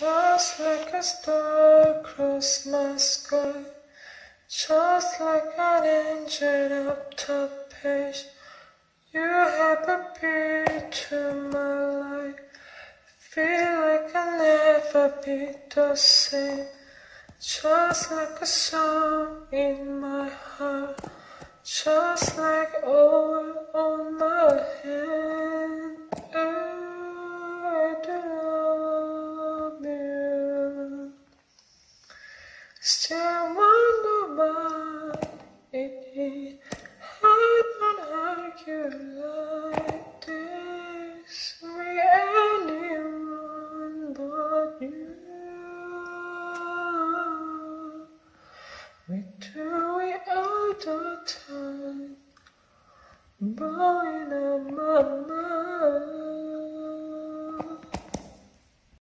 just like a star across my sky, just like an engine up top page. You have appeared to my life, feel like I'll never be the same. Just like a song in my heart, just like oil on my hand. I do love you. Still